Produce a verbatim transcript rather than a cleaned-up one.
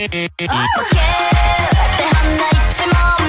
Okay って花一も